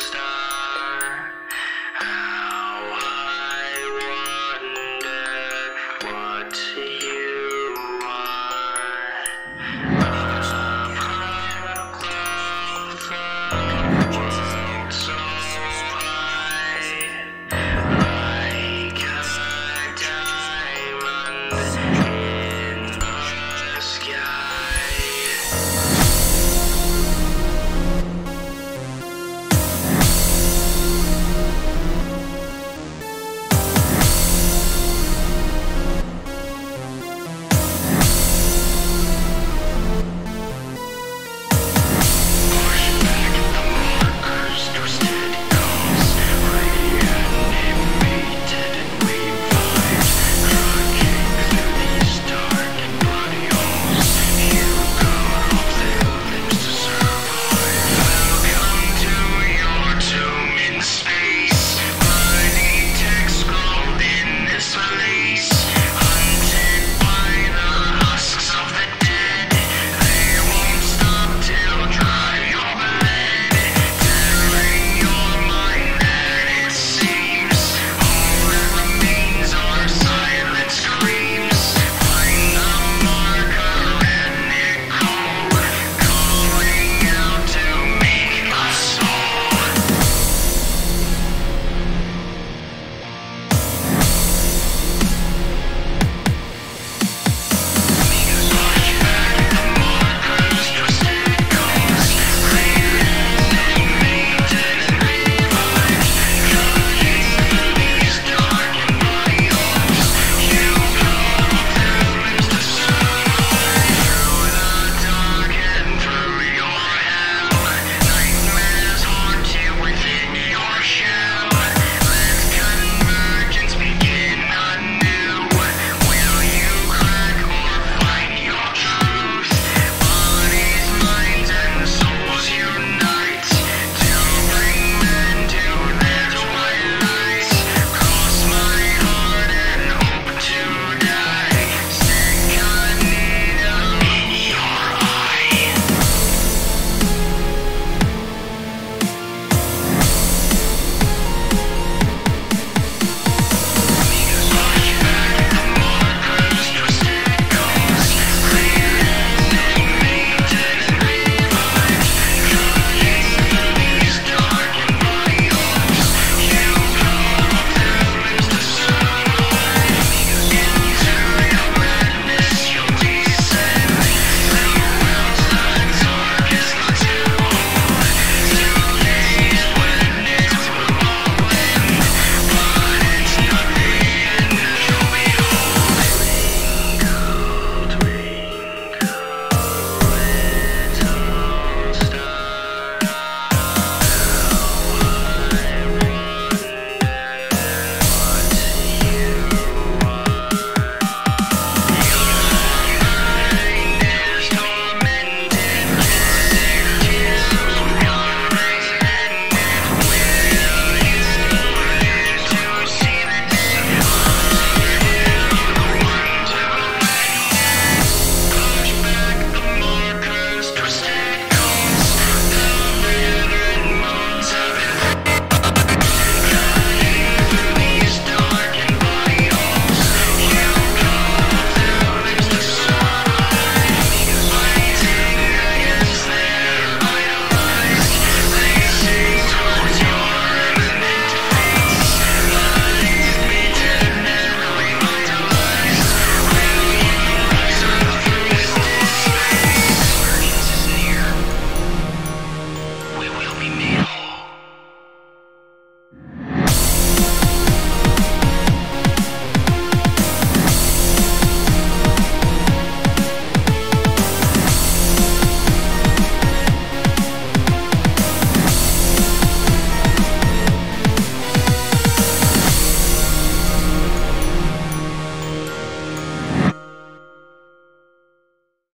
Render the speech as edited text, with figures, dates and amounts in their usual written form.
stop.